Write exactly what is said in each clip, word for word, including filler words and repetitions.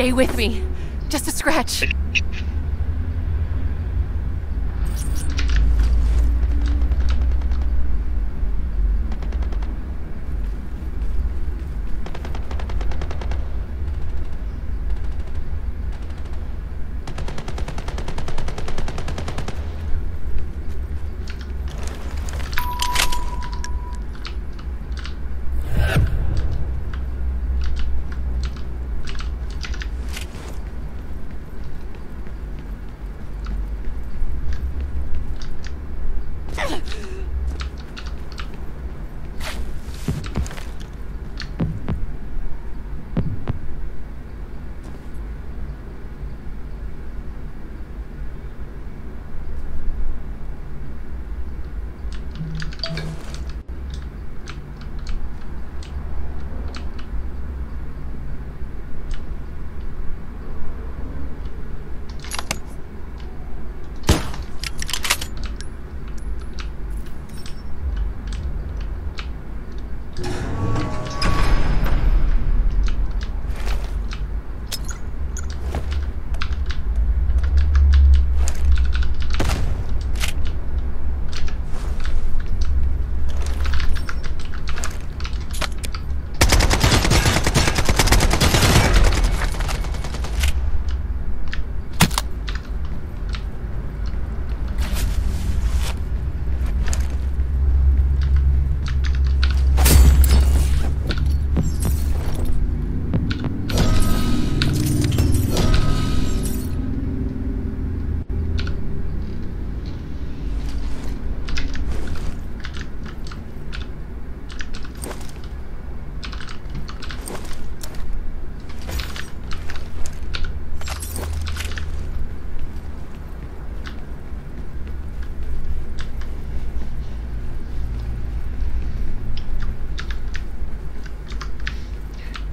Stay with me. Just a scratch.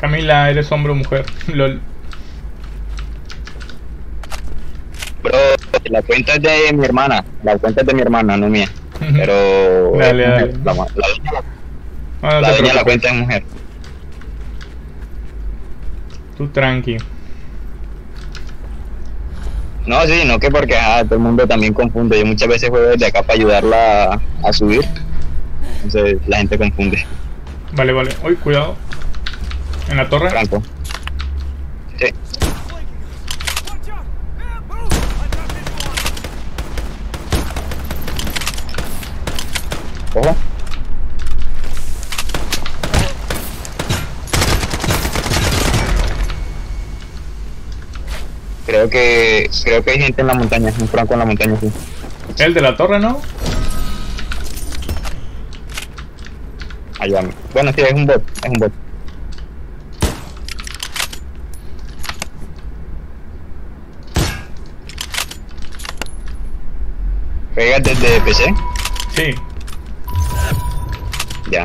Camila, ¿eres hombre o mujer? Lol. Bro, la cuenta es de mi hermana. La cuenta es de mi hermana, no mía. Pero... dale, dale. La, la, la, no, no la dueña de la cuenta es mujer. Tú tranqui. No, sí, no que porque ah, todo el mundo también confunde. Yo muchas veces juego desde acá para ayudarla a, a subir. Entonces la gente confunde. Vale, vale. Uy, cuidado. ¿En la torre? Franco. Sí. Ojo. Creo que... creo que hay gente en la montaña. Un franco en la montaña, sí. ¿El de la torre, no? Allá. Bueno, sí, es un bot. Es un bot. ¿Pegas desde P C? Sí. Ya.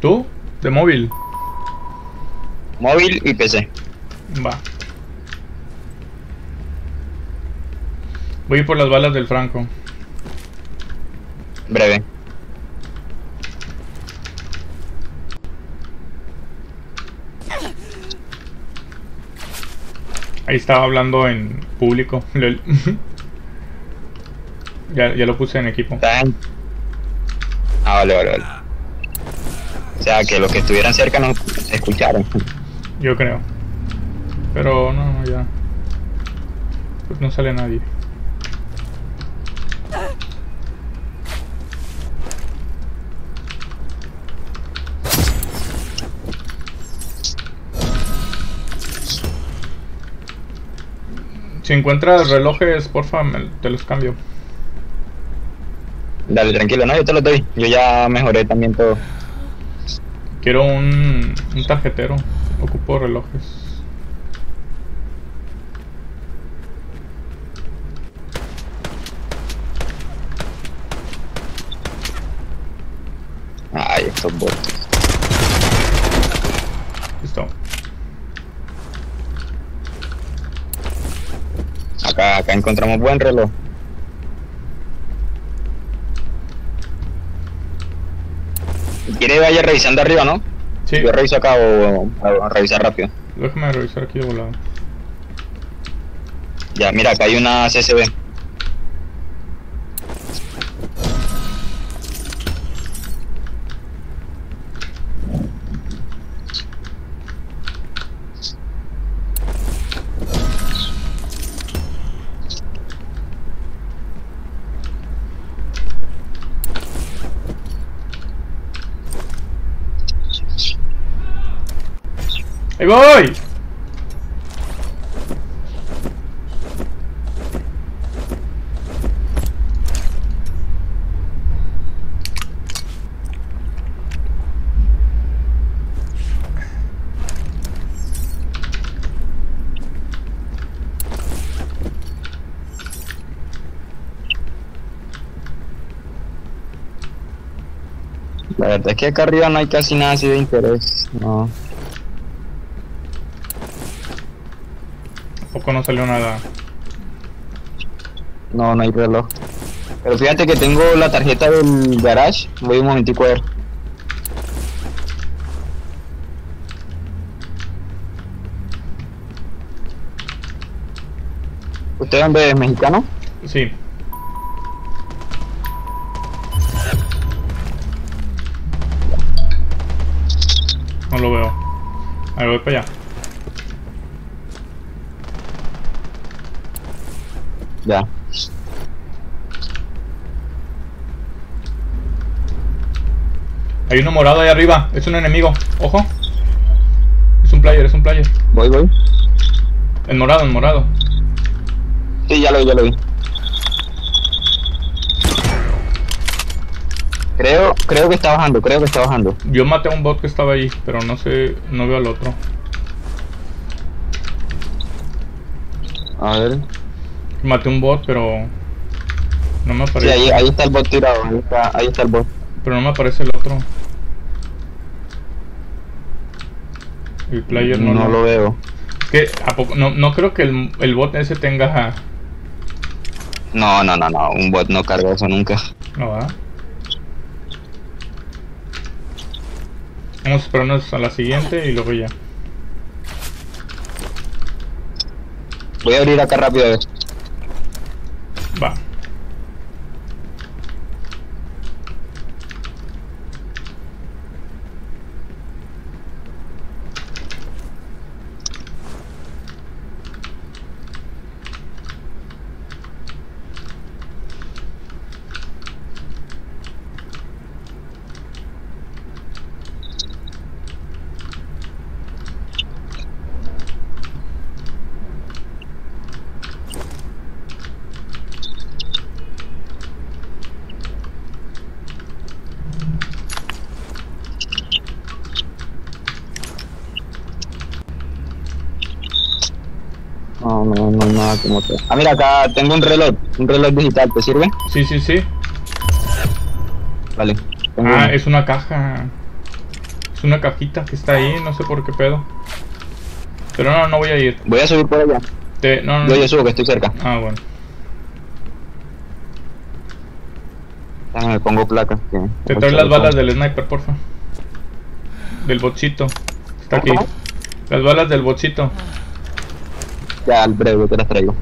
¿Tú? ¿De móvil? Móvil y P C. Va. Voy por las balas del Franco. Breve. Ahí estaba hablando en público. Ya, ya lo puse en equipo. Ah, vale, vale, vale. O sea, que los que estuvieran cerca no escucharon. Yo creo. Pero no, no, ya. Pues no sale nadie. Si encuentras relojes, porfa, me, te los cambio. Dale, tranquilo, no, yo te lo doy. Yo ya mejoré también todo. Quiero un, un tarjetero. Ocupo relojes. Ay, estos bots. Listo. Acá, acá encontramos buen reloj. Quiere vaya revisando arriba, ¿no? Sí. Yo reviso acá o, o, o revisar rápido. Déjame revisar aquí de volado. Ya, mira, acá hay una C S B. ¡Ahí voy! La verdad es que acá arriba no hay casi nada así de interés, no. Poco no salió nada. No, no hay reloj. Pero fíjate que tengo la tarjeta del garage. Voy un momentico a ver. ¿Usted es mexicano? Sí. No lo veo. A ver, voy para allá. Ya. Hay uno morado ahí arriba, es un enemigo, ojo. Es un player, es un player. Voy, voy. El morado, el morado. Sí, ya lo vi, ya lo vi. Creo, creo que está bajando, creo que está bajando. Yo maté a un bot que estaba ahí, pero no sé, no veo al otro. A ver. Maté un bot, pero no me aparece. Sí, ahí, ahí está el bot tirado, ahí está, ahí está el bot. Pero no me aparece el otro. El player no, no lo... lo veo. ¿Qué? ¿A poco? No, no creo que el, el bot ese tenga... No, no, no, no, un bot no carga eso nunca. No va. Vamos a esperarnos a la siguiente y luego ya. Voy a abrir acá rápido a ver. Va. No, no, no, nada como que... Ah, mira, acá tengo un reloj, un reloj digital, ¿te sirve? Sí, sí, sí. Vale. Tengo ah, uno. Es una caja. Es una cajita que está ahí, no sé por qué pedo. Pero no, no voy a ir. Voy a subir por allá. Te... No, no, yo, no. Yo subo, que estoy cerca. Ah, bueno. Déjame, me pongo placas. Que... Te traes las balas del sniper, porfa. Del bochito. Está aquí. Las balas del bochito. Ya, al breve te las traigo.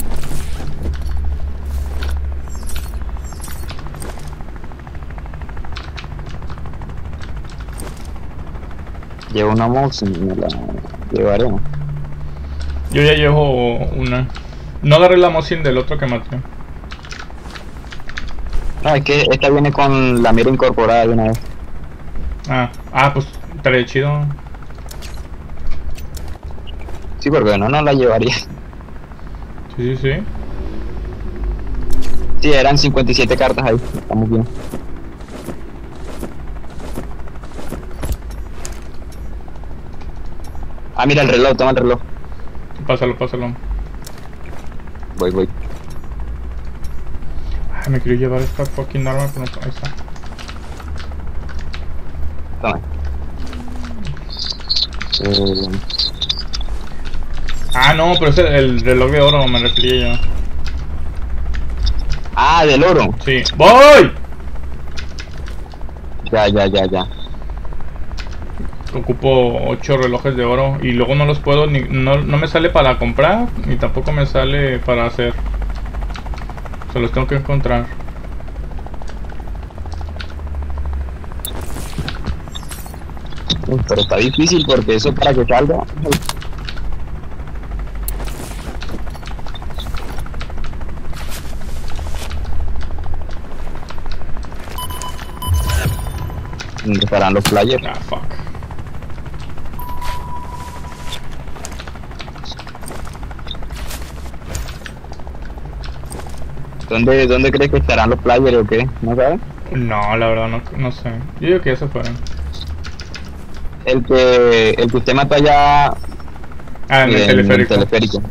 Llevo una mouse y me la llevaré. Yo ya llevo una. No agarré la mouse del otro que maté. No, es que esta viene con la mira incorporada de una vez. Ah, ah pues estaría chido. Sí, porque no, no la llevaría. Sí, sí, sí. Sí, eran cincuenta y siete cartas ahí. Estamos bien. Ah, mira el reloj, toma el reloj. Pásalo, pásalo. Voy, voy. Ay, me quiero llevar esta fucking arma, pero no... Ahí está. Toma. Eh... Ah, no, pero es el, el reloj de oro, me refería yo. Ah, del oro. Sí. ¡Voy! Ya, ya, ya, ya. ocupo ocho relojes de oro y luego no los puedo ni, no, no me sale para comprar ni tampoco me sale para hacer. Se los tengo que encontrar. Pero está difícil porque eso para que salga. Disparan los players. Ah, fuck. ¿Dónde, ¿Dónde crees que estarán los players o qué? ¿No sabes? No, la verdad no, no sé. Yo digo que ya se fueron. El que, el que usted mató allá... Ah, en el, el teleférico. teleférico.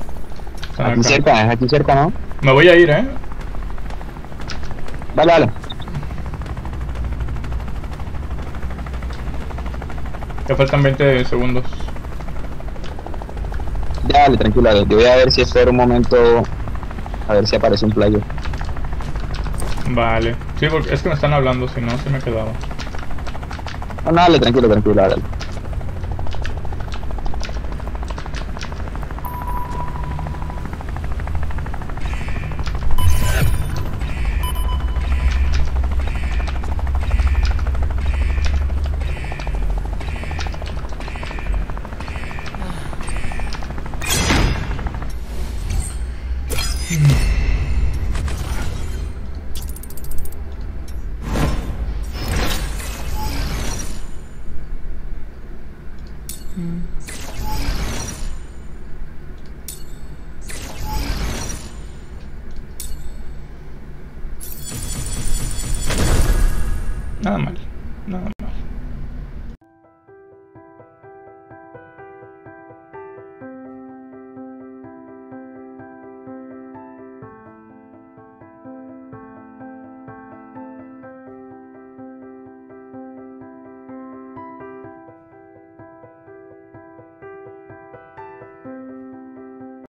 Ah, aquí acá. Cerca, es aquí cerca, ¿no? Me voy a ir, ¿eh? Vale, vale. Ya faltan veinte segundos. Dale, tranquila, yo voy a ver si espero un momento... A ver si aparece un player. Vale. Sí, porque es que me están hablando, si no, se me quedaba. No, dale, tranquilo, tranquilo, dale. Nada mal, nada mal.